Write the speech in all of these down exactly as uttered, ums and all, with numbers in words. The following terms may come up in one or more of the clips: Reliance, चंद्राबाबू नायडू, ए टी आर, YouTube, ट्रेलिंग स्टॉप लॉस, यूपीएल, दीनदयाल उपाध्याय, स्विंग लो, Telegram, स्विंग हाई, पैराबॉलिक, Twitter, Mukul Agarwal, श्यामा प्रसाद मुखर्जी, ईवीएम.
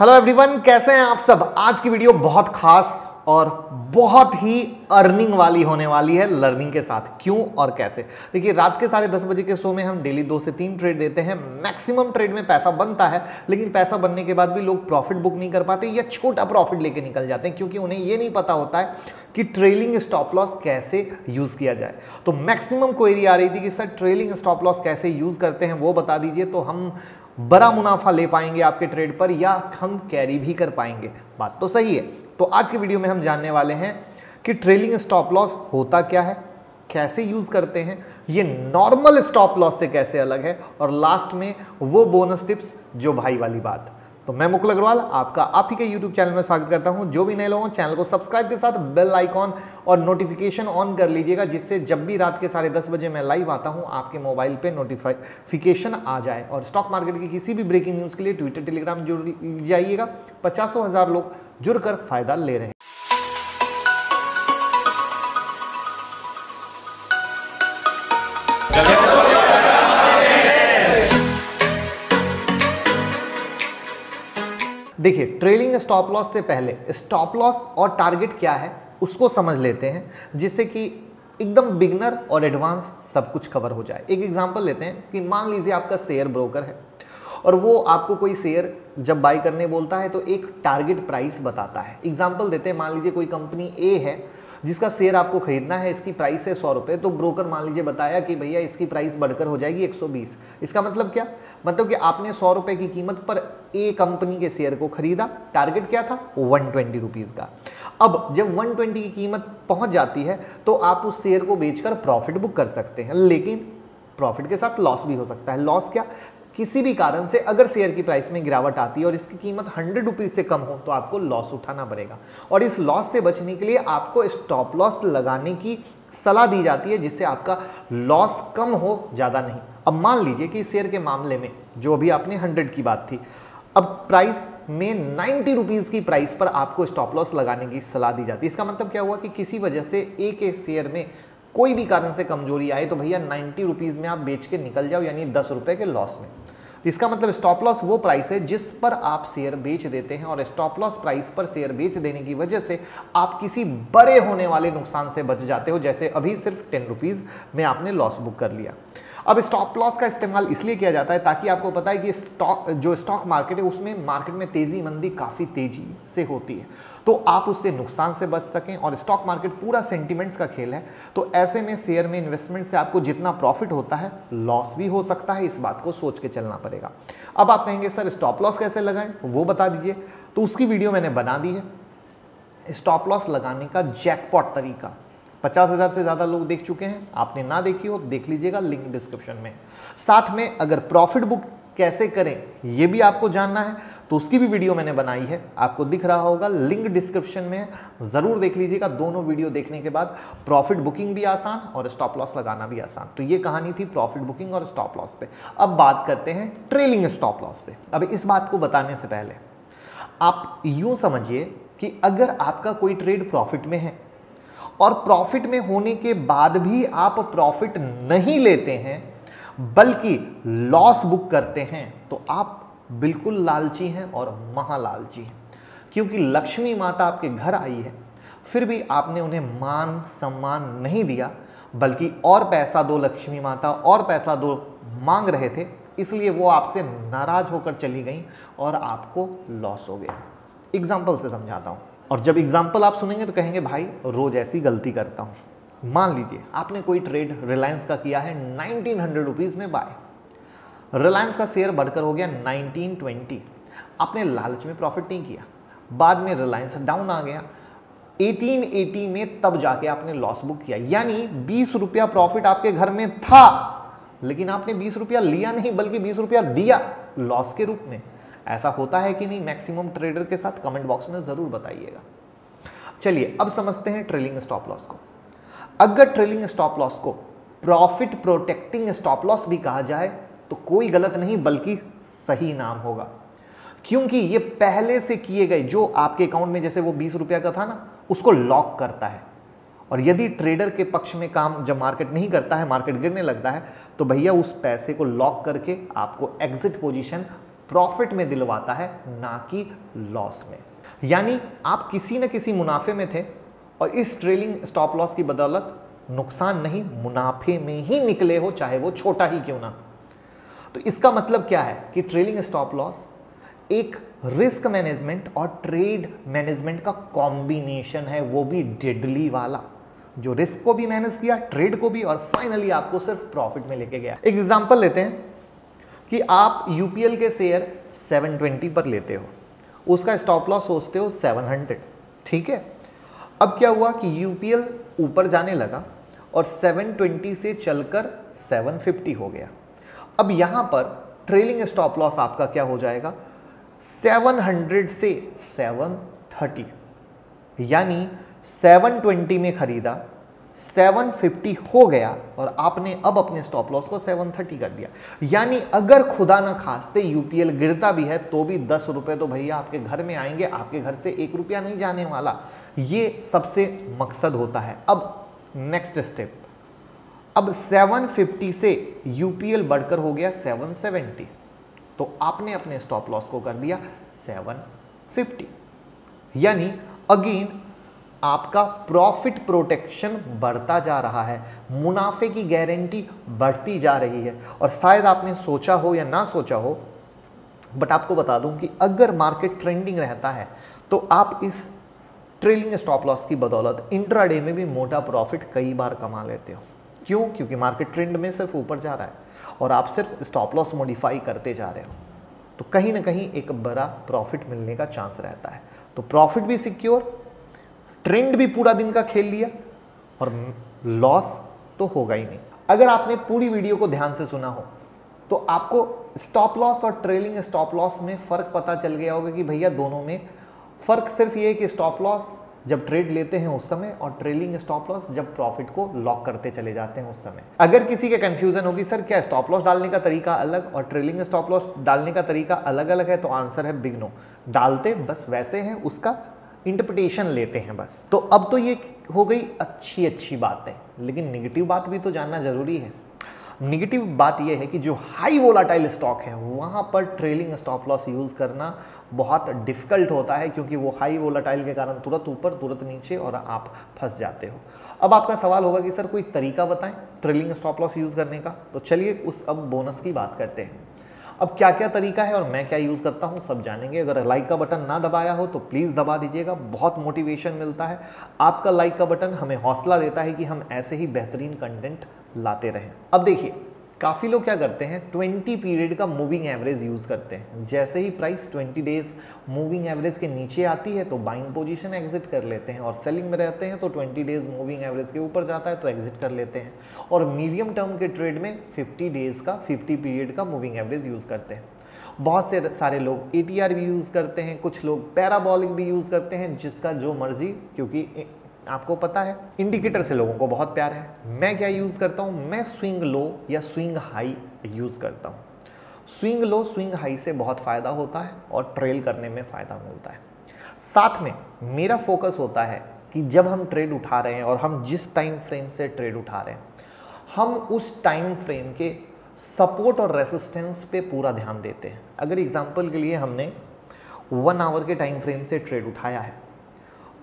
Hello everyone, कैसे हैं आप सब। आज की वीडियो बहुत खास और बहुत ही अर्निंग वाली होने वाली है, लर्निंग के साथ। क्यों और कैसे, देखिए रात के साढ़े दस बजे के शो में हम डेली दो से तीन ट्रेड देते हैं। मैक्सिमम ट्रेड में पैसा बनता है, लेकिन पैसा बनने के बाद भी लोग प्रॉफिट बुक नहीं कर पाते या छोटा प्रॉफिट लेके निकल जाते हैं, क्योंकि उन्हें ये नहीं पता होता है कि ट्रेलिंग स्टॉप लॉस कैसे यूज़ किया जाए। तो मैक्सिमम क्वेरी आ रही थी कि सर ट्रेलिंग स्टॉप लॉस कैसे यूज़ करते हैं, वो बता दीजिए तो हम बड़ा मुनाफा ले पाएंगे आपके ट्रेड पर, या हम कैरी भी कर पाएंगे। बात तो सही है। तो आज की वीडियो में हम जानने वाले हैं कि ट्रेलिंग स्टॉप लॉस होता क्या है, कैसे यूज़ करते हैं, ये नॉर्मल स्टॉप लॉस से कैसे अलग है, और लास्ट में वो बोनस टिप्स जो भाई वाली बात। तो मैं मुकुल अग्रवाल आपका आप ही के यूट्यूब चैनल में स्वागत करता हूं। जो भी नए लोग हों, चैनल को सब्सक्राइब के साथ बेल आइकॉन और नोटिफिकेशन ऑन कर लीजिएगा, जिससे जब भी रात के साढ़े दस बजे मैं लाइव आता हूं आपके मोबाइल पे नोटिफिकेशन आ जाए। और स्टॉक मार्केट की किसी भी ब्रेकिंग न्यूज़ के लिए ट्विटर टेलीग्राम जुड़ जाइएगा। पचासों हज़ार लोग जुड़कर फ़ायदा ले रहे हैं। देखिए, ट्रेलिंग स्टॉप लॉस से पहले स्टॉप लॉस और टारगेट क्या है उसको समझ लेते हैं, जिससे कि एकदम बिगनर और एडवांस सब कुछ कवर हो जाए। एक एग्जांपल लेते हैं कि मान लीजिए आपका शेयर ब्रोकर है और वो आपको कोई शेयर जब बाई करने बोलता है तो एक टारगेट प्राइस बताता है। एग्जांपल देते हैं, मान लीजिए कोई कंपनी ए है जिसका शेयर आपको खरीदना है, इसकी प्राइस है सौ रुपये। तो ब्रोकर मान लीजिए बताया कि भैया इसकी प्राइस बढ़कर हो जाएगी एक सौ बीस। इसका मतलब क्या, मतलब कि आपने सौ रुपये की कीमत पर ए कंपनी के शेयर को खरीदा। टारगेट क्या था, एक सौ बीस रुपीस का। अब जब एक सौ बीस की कीमत पहुंच जाती है तो आप उस शेयर को बेचकर प्रॉफिट बुक कर सकते हैं, लेकिन प्रॉफिट के साथ लॉस भी हो सकता है। लॉस क्या, किसी भी कारण से अगर शेयर की प्राइस में गिरावट आती है और इसकी कीमत हंड्रेड रुपीज़ से कम हो तो आपको लॉस उठाना पड़ेगा। और इस लॉस से बचने के लिए आपको स्टॉप लॉस लगाने की सलाह दी जाती है, जिससे आपका लॉस कम हो, ज़्यादा नहीं। अब मान लीजिए कि शेयर के मामले में जो अभी आपने हंड्रेड की बात थी, अब प्राइस में नाइन्टी रुपीज़ की प्राइस पर आपको स्टॉप लॉस लगाने की सलाह दी जाती है। इसका मतलब क्या हुआ कि किसी वजह से एक एक शेयर में कोई भी कारण से कमजोरी आए तो भैया नाइन्टी रुपीज़ में आप बेच के निकल जाओ, यानी दस रुपये के लॉस में। इसका मतलब स्टॉप लॉस वो प्राइस है जिस पर आप शेयर बेच देते हैं, और स्टॉप लॉस प्राइस पर शेयर बेच देने की वजह से आप किसी बड़े होने वाले नुकसान से बच जाते हो। जैसे अभी सिर्फ टेन रुपीज़ में आपने लॉस बुक कर लिया। अब स्टॉप लॉस का इस्तेमाल इसलिए किया जाता है ताकि आपको पता है कि स्टॉक जो स्टॉक मार्केट है उसमें मार्केट में तेज़ी मंदी काफ़ी तेज़ी से होती है, तो आप उससे नुकसान से बच सकें। और स्टॉक मार्केट पूरा सेंटिमेंट्स का खेल है, तो ऐसे में शेयर में इन्वेस्टमेंट से आपको जितना प्रॉफिट होता है लॉस भी हो सकता है, इस बात को सोच के चलना पड़ेगा। अब आप कहेंगे सर स्टॉप लॉस कैसे लगाएं, वो बता दीजिए। तो उसकी वीडियो मैंने बना दी है, स्टॉप लॉस लगाने का जैकपॉट तरीका। पचास हज़ार से ज़्यादा लोग देख चुके हैं, आपने ना देखी हो देख लीजिएगा, लिंक डिस्क्रिप्शन में। साथ में अगर प्रॉफिट बुक कैसे करें ये भी आपको जानना है तो उसकी भी वीडियो मैंने बनाई है, आपको दिख रहा होगा, लिंक डिस्क्रिप्शन में, ज़रूर देख लीजिएगा। दोनों वीडियो देखने के बाद प्रॉफिट बुकिंग भी आसान और स्टॉप लॉस लगाना भी आसान। तो ये कहानी थी प्रॉफिट बुकिंग और स्टॉप लॉस पे। अब बात करते हैं ट्रेलिंग स्टॉप लॉस पे। अब इस बात को बताने से पहले आप यूँ समझिए कि अगर आपका कोई ट्रेड प्रॉफिट में है और प्रॉफिट में होने के बाद भी आप प्रॉफिट नहीं लेते हैं बल्कि लॉस बुक करते हैं, तो आप बिल्कुल लालची हैं और महालालची हैं। क्योंकि लक्ष्मी माता आपके घर आई है, फिर भी आपने उन्हें मान सम्मान नहीं दिया, बल्कि और पैसा दो लक्ष्मी माता, और पैसा दो मांग रहे थे, इसलिए वो आपसे नाराज़ होकर चली गई और आपको लॉस हो गया। एग्जाम्पल से समझाता हूँ, और जब एग्जाम्पल आप सुनेंगे तो कहेंगे भाई रोज़ ऐसी गलती करता हूँ। मान लीजिए आपने कोई ट्रेड रिलायंस का किया है, नाइनटीन हंड्रेड रुपीज़ में बाय। रिलायंस का शेयर बढ़कर हो गया नाइनटीन ट्वेंटी। आपने लालच में प्रॉफिट नहीं किया, बाद में रिलायंस डाउन आ गया एटीन एटी में, तब जाके आपने लॉस बुक किया। यानी बीस रुपया प्रॉफिट आपके घर में था, लेकिन आपने बीस रुपया लिया नहीं बल्कि बीस रुपया दिया लॉस के रूप में। ऐसा होता है कि नहीं मैक्सिमम ट्रेडर के साथ, कमेंट बॉक्स में ज़रूर बताइएगा। चलिए अब समझते हैं ट्रेलिंग स्टॉप लॉस को। अगर ट्रेलिंग स्टॉप लॉस को प्रॉफिट प्रोटेक्टिंग स्टॉप लॉस भी कहा जाए तो कोई गलत नहीं बल्कि सही नाम होगा, क्योंकि ये पहले से किए गए जो आपके अकाउंट में, जैसे वो बीस रुपया का था ना, उसको लॉक करता है। और यदि ट्रेडर के पक्ष में काम, जब मार्केट नहीं करता है, मार्केट गिरने लगता है, तो भैया उस पैसे को लॉक करके आपको एग्जिट पोजीशन प्रॉफिट में दिलवाता है, ना कि लॉस में। यानी आप किसी न किसी मुनाफे में थे और इस ट्रेलिंग स्टॉप लॉस की बदौलत नुकसान नहीं, मुनाफे में ही निकले हो, चाहे वो छोटा ही क्यों ना। तो इसका मतलब क्या है कि ट्रेलिंग स्टॉप लॉस एक रिस्क मैनेजमेंट और ट्रेड मैनेजमेंट का कॉम्बिनेशन है, वो भी डेडली वाला, जो रिस्क को भी मैनेज किया, ट्रेड को भी, और फाइनली आपको सिर्फ प्रॉफिट में लेके गया। एग्जांपल लेते हैं कि आप यूपीएल के शेयर सेवन ट्वेंटी पर लेते हो, उसका स्टॉप लॉस सोचते हो सेवन हंड्रेड, ठीक है। अब क्या हुआ कि यूपीएल ऊपर जाने लगा और सेवन ट्वेंटी से चलकर सेवन फिफ्टी हो गया। अब यहाँ पर ट्रेलिंग स्टॉप लॉस आपका क्या हो जाएगा, सेवन हंड्रेड से सेवन थर्टी, यानी सेवन ट्वेंटी में खरीदा, सेवन फिफ्टी हो गया और आपने अब अपने स्टॉप लॉस को सेवन थर्टी कर दिया। यानी अगर खुदा ना खास्ते यूपीएल गिरता भी है तो भी दस रुपये तो भैया आपके घर में आएंगे, आपके घर से एक रुपया नहीं जाने वाला। ये सबसे मकसद होता है। अब नेक्स्ट स्टेप, अब सेवन फिफ्टी से यूपीएल बढ़कर हो गया सेवन सेवेंटी, तो आपने अपने स्टॉप लॉस को कर दिया सेवन फिफ्टी, यानी अगेन आपका प्रॉफिट प्रोटेक्शन बढ़ता जा रहा है, मुनाफे की गारंटी बढ़ती जा रही है। और शायद आपने सोचा हो या ना सोचा हो, बट आपको बता दूं कि अगर मार्केट ट्रेंडिंग रहता है तो आप इस ट्रेलिंग स्टॉप लॉस की बदौलत इंट्राडे में भी मोटा प्रॉफिट कई बार कमा लेते हो। क्यों? क्योंकि मार्केट ट्रेंड में सिर्फ ऊपर जा रहा है और आप सिर्फ स्टॉप लॉस मॉडिफाई करते जा रहे हो, तो कहीं ना कहीं एक बड़ा प्रॉफिट मिलने का चांस रहता है। तो प्रॉफिट भी सिक्योर, ट्रेंड भी पूरा दिन का खेल लिया, और लॉस तो होगा ही नहीं। अगर आपने पूरी वीडियो को ध्यान से सुना हो तो आपको स्टॉप लॉस और ट्रेलिंग स्टॉप लॉस में फ़र्क पता चल गया होगा कि भैया दोनों में फ़र्क सिर्फ ये है कि स्टॉप लॉस जब ट्रेड लेते हैं उस समय, और ट्रेलिंग स्टॉप लॉस जब प्रॉफिट को लॉक करते चले जाते हैं उस समय। अगर किसी के कंफ्यूजन होगी सर क्या स्टॉप लॉस डालने का तरीका अलग और ट्रेलिंग स्टॉप लॉस डालने का तरीका अलग अलग है, तो आंसर है बिग नो। डालते बस वैसे हैं, उसका इंटरप्रिटेशन लेते हैं बस। तो अब तो ये हो गई अच्छी अच्छी बातें, लेकिन निगेटिव बात भी तो जानना जरूरी है। निगेटिव बात यह है कि जो हाई वोलाटाइल स्टॉक है वहाँ पर ट्रेलिंग स्टॉप लॉस यूज़ करना बहुत डिफ़िकल्ट होता है, क्योंकि वो हाई वोलाटाइल के कारण तुरंत ऊपर तुरंत नीचे और आप फंस जाते हो। अब आपका सवाल होगा कि सर कोई तरीका बताएं ट्रेलिंग स्टॉप लॉस यूज़ करने का, तो चलिए उस अब बोनस की बात करते हैं। अब क्या क्या तरीका है और मैं क्या यूज़ करता हूँ सब जानेंगे। अगर लाइक का बटन ना दबाया हो तो प्लीज़ दबा दीजिएगा, बहुत मोटिवेशन मिलता है। आपका लाइक का बटन हमें हौसला देता है कि हम ऐसे ही बेहतरीन कंटेंट लाते रहें। अब देखिए, काफ़ी लोग क्या करते हैं, ट्वेंटी पीरियड का मूविंग एवरेज यूज़ करते हैं। जैसे ही price twenty days moving average के नीचे आती है तो बाइंग पोजीशन एग्जिट कर लेते हैं, और सेलिंग में रहते हैं तो ट्वेंटी डेज मूविंग एवरेज के ऊपर जाता है तो एग्जिट कर लेते हैं। और मीडियम टर्म के ट्रेड में फिफ्टी डेज़ का फिफ्टी पीरियड का मूविंग एवरेज यूज़ करते हैं। बहुत से सारे लोग ए टी आर भी यूज़ करते हैं, कुछ लोग पैराबॉलिक भी यूज़ करते हैं, जिसका जो मर्जी, क्योंकि आपको पता है इंडिकेटर से लोगों को बहुत प्यार है। मैं क्या यूज़ करता हूँ, मैं स्विंग लो या स्विंग हाई यूज़ करता हूँ। स्विंग लो स्विंग हाई से बहुत फ़ायदा होता है और ट्रेल करने में फ़ायदा मिलता है। साथ में मेरा फोकस होता है कि जब हम ट्रेड उठा रहे हैं और हम जिस टाइम फ्रेम से ट्रेड उठा रहे हैं, हम उस टाइम फ्रेम के सपोर्ट और रेसिस्टेंस पे पूरा ध्यान देते हैं। अगर एग्जाम्पल के लिए हमने वन आवर के टाइम फ्रेम से ट्रेड उठाया है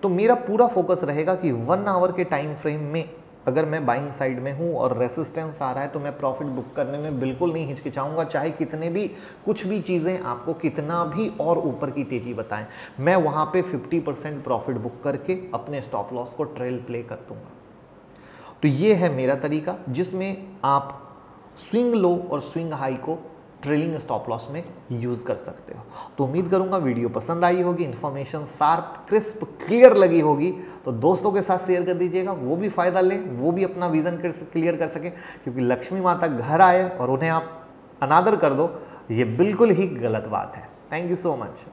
तो मेरा पूरा फोकस रहेगा कि वन आवर के टाइम फ्रेम में अगर मैं बाइंग साइड में हूँ और रेसिस्टेंस आ रहा है तो मैं प्रॉफिट बुक करने में बिल्कुल नहीं हिचकिचाऊंगा, चाहे कितने भी कुछ भी चीज़ें आपको कितना भी और ऊपर की तेज़ी बताएं। मैं वहाँ पे फिफ्टी परसेंट प्रॉफिट बुक करके अपने स्टॉप लॉस को ट्रेल प्ले कर दूँगा। तो ये है मेरा तरीका जिसमें आप स्विंग लो और स्विंग हाई को ट्रेलिंग स्टॉप लॉस में यूज़ कर सकते हो। तो उम्मीद करूंगा वीडियो पसंद आई होगी, इन्फॉर्मेशन शार्प, क्रिस्प, क्लियर लगी होगी। तो दोस्तों के साथ शेयर कर दीजिएगा, वो भी फ़ायदा लें, वो भी अपना विज़न क्लियर कर सकें, क्योंकि लक्ष्मी माता घर आए और उन्हें आप अनादर कर दो, ये बिल्कुल ही गलत बात है। Thank you so much.